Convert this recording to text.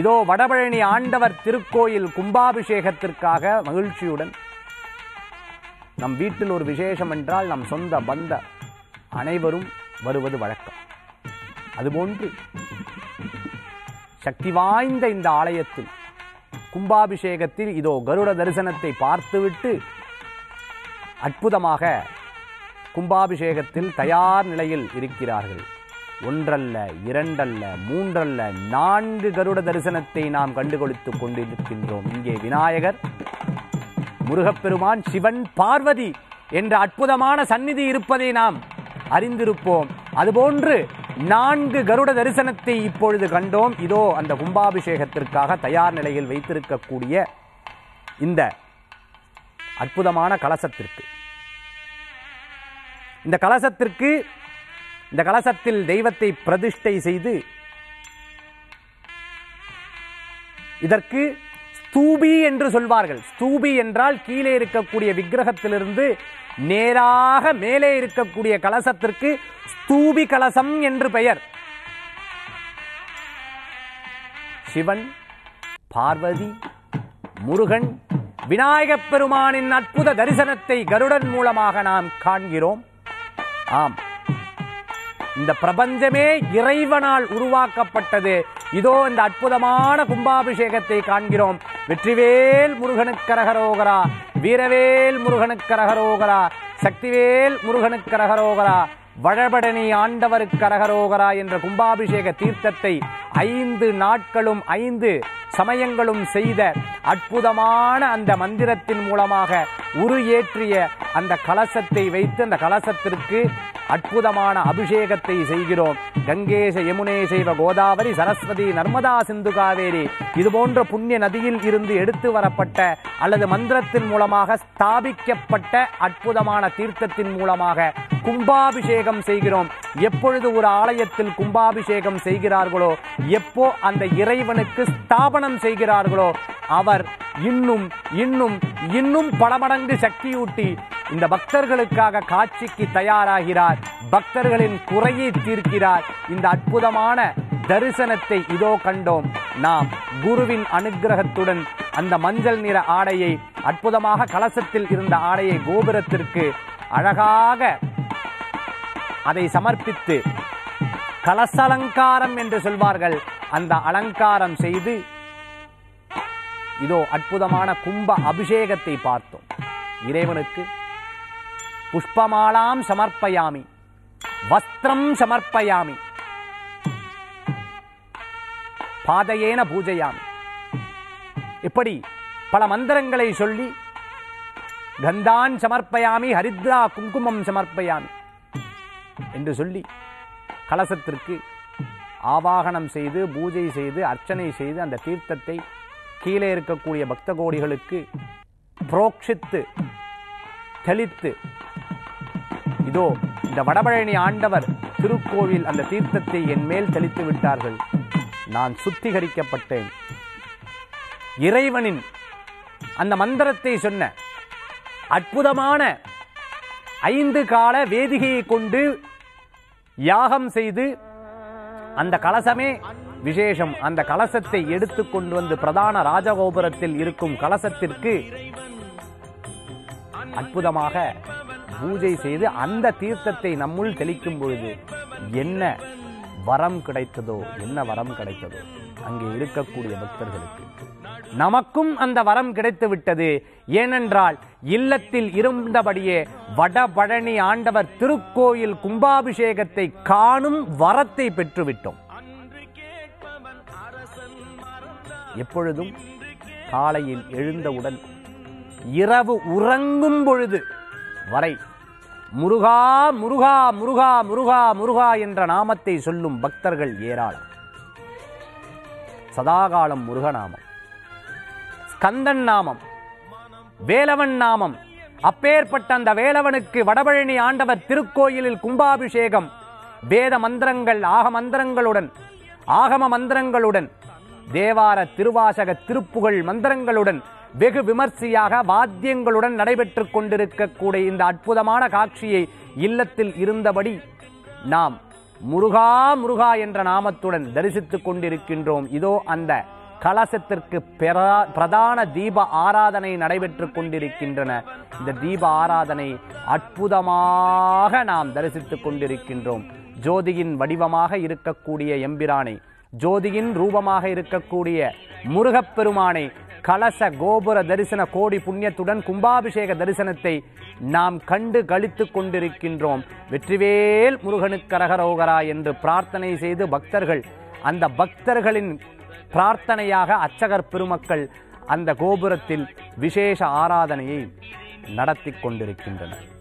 இதோ வடபழநி ஆண்டவர் திருக்கோயில் கும்பாபிஷேகத்திற்காக மகிழ்ச்சியுடன் நம் வீட்டில் ஒரு விசேஷம் என்றால் நம் சொந்த பந்த அனைவரும் வருவது வழக்கம். அதுபோன்று சக்தி வாய்ந்த இந்த ஆலயத்தில் கும்பாபிஷேகத்தில் இதோ கருட தரிசனத்தை பார்த்துவிட்டு அற்புதமாக கும்பாபிஷேகத்தில் தயார் நிலையில் இருக்கிறார்கள். ஒன்றல்ல, இரண்டல்ல, மூன்றல்ல, 4 கருட தரிசனத்தை நாம் கண்டுகொடுத்துக் கொண்டிருக்கின்றோம். இங்கே விநாயகர், முருகப்பெருமான், சிவன், பார்வதி என்ற அற்புதமான சந்நிதி இருப்பதை நாம் அறிந்திருப்போம். அதுபோன்று 4 கருட தரிசனத்தை இப்பொழுது கண்டோம். இதோ அந்த கும்பாபிஷேகத்திற்காக தயார் நிலையில் வைத்திருக்கக்கூடிய இந்த அற்புதமான கலசத்திற்கு, இந்த கலசத்தில் தெய்வத்தை பிரதிஷ்டை செய்து இதற்கு ஸ்தூபி என்று சொல்வார்கள். ஸ்தூபி என்றால் கீழே இருக்கக்கூடிய விக்கிரகத்திலிருந்து நேராக மேலே இருக்கக்கூடிய கலசத்திற்கு ஸ்தூபி கலசம் என்று பெயர். சிவன், பார்வதி, முருகன், விநாயகப் பெருமானின் அற்புத தரிசனத்தை கருடன் மூலமாக நாம் காண்கிறோம். ஆம், இந்த பிரபஞ்சமே இறைவனால் உருவாக்கப்பட்டது. இதோ இந்த அற்புதமான கும்பாபிஷேகத்தை காண்கிறோம். வெற்றிவேல் முருகனுக்கரகரோகரா, வீரவேல் முருகனுக்கரகரோகரா, சக்திவேல் முருகனுக்கரகரோகரா, வடபழநி ஆண்டவருக்கரகரோகரா என்ற கும்பாபிஷேக தீர்த்தத்தை 5 நாட்களும் 5 சமயங்களும் செய்த அற்புதமான அந்த மந்திரத்தின் மூலமாக உரு ஏற்றிய அந்த கலசத்தை வைத்து அந்த கலசத்திற்கு அற்புதமான அபிஷேகத்தை செய்கிறோம். கங்கேச யமுனே செய்வ கோதாவரி சரஸ்வதி நர்மதா சிந்து காவேரி இதுபோன்ற புண்ணிய நதியில் இருந்து எடுத்து வரப்பட்ட அல்லது மந்திரத்தின் மூலமாக ஸ்தாபிக்கப்பட்ட அற்புதமான தீர்த்தத்தின் மூலமாக கும்பாபிஷேகம் செய்கிறோம். எப்பொழுது ஒரு ஆலயத்தில் கும்பாபிஷேகம் செய்கிறார்களோ, எப்போ அந்த இறைவனுக்கு ஸ்தாபனம் செய்கிறார்களோ, அவர் இன்னும் இன்னும் இன்னும் பல மடங்கு சக்தியூட்டி இந்த பக்தர்களுக்காக காட்சிக்கு தயாராகிறார். பக்தர்களின் குறையை தீர்க்கிறார். இந்த அற்புதமான தரிசனத்தை இதோ கண்டோம். நாம் குருவின் அனுக்கிரகத்துடன் அந்த மஞ்சள் நிற ஆடையை, அற்புதமாக கலசத்தில் இருந்த ஆடையை கோபுரத்திற்கு அழகாக அதை சமர்ப்பித்து கலசலங்காரம் என்று சொல்வார்கள், அந்த அலங்காரம் செய்து இதோ அற்புதமான கும்ப அபிஷேகத்தை பார்த்தோம். இறைவனுக்கு புஷ்பமாலாம் சமர்ப்பயாமி வஸ்திரம் சமர்ப்பயாமி பாதையேன பூஜையாமி, இப்படி பல மந்திரங்களை சொல்லி கந்தான் சமர்ப்பயாமி ஹரித்ரா குங்குமம் சமர்ப்பயாமி என்று சொல்லி கலசத்திற்கு ஆவாகனம் செய்து பூஜை செய்து அர்ச்சனை செய்து அந்த தீர்த்தத்தை கீழே இருக்கக்கூடிய பக்த கோடிகளுக்கு புரோக்ஷித்து தெளித்து இதோ இந்த வடபழநி ஆண்டவர் திருக்கோவில் அந்த தீர்த்தத்தை என் மேல் தெளித்து விட்டார்கள். நான் சுத்திகரிக்கப்பட்டேன். இறைவனின் அந்த மந்திரத்தை சொன்ன அற்புதமான 5 கால வேதிகையை கொண்டு யாகம் செய்து அந்த கலசமே விசேஷம். அந்த கலசத்தை எடுத்து கொண்டு வந்து பிரதான ராஜகோபுரத்தில் இருக்கும் கலசத்திற்கு அற்புதமாக பூஜை செய்து அந்த தீர்த்தத்தை நம்முள் தெளிக்கும் பொழுது என்ன வரம் கிடைத்ததோ, அங்கே இருக்கக்கூடிய பக்தர்களுக்கு நமக்கும் அந்த வரம் கிடைத்து விட்டது. ஏனென்றால் இல்லத்தில் இருந்தபடியே வடபழநி ஆண்டவர் திருக்கோயில் கும்பாபிஷேகத்தை காணும் வரத்தை பெற்றுவிட்டோம். எப்பொழுதும் காலையில் எழுந்தவுடன் இரவு உறங்கும் பொழுது வரை முருகா முருகா முருகா முருகா முருகா என்ற நாமத்தை சொல்லும் பக்தர்கள் ஏராளம். சதாகாலம் முருகநாமம், கந்தன் நாமம், வேலவன் நாமம், அப்பேற்பட்ட அந்த வேலவனுக்கு வடபழநி ஆண்டவர் திருக்கோயிலில் கும்பாபிஷேகம் வேத மந்திரங்கள், ஆகம மந்திரங்களுடன், தேவார திருவாசக திருப்புகழ் மந்திரங்களுடன், வெகு விமர்சையாக வாத்தியங்களுடன் நடைபெற்று கொண்டிருக்கக்கூடிய இந்த அற்புதமான காட்சியை இல்லத்தில் இருந்தபடி நாம் முருகா முருகா என்ற நாமத்துடன் தரிசித்துக் கொண்டிருக்கின்றோம். இதோ அந்த கலசத்திற்கு பிரதான தீப ஆராதனை நடைபெற்றுக் கொண்டிருக்கின்றன. இந்த தீப ஆராதனை அற்புதமாக நாம் தரிசித்துக் கொண்டிருக்கின்றோம். ஜோதியின் வடிவமாக இருக்கக்கூடிய எம்பிரானை, ஜோதியின் ரூபமாக இருக்கக்கூடிய முருகப்பெருமானை கலச கோபுர தரிசன கோடி புண்ணியத்துடன் கும்பாபிஷேக தரிசனத்தை நாம் கண்டு கழித்து கொண்டிருக்கின்றோம். வெற்றிவேல் முருகனுக்கு அரகரோகரா என்று பிரார்த்தனை செய்து பக்தர்கள், அந்த பக்தர்களின் பிரார்த்தனையாக அர்ச்சகர் பெருமக்கள் அந்த கோபுரத்தில் விசேஷ ஆராதனையை நடத்தி கொண்டிருக்கின்றனர்.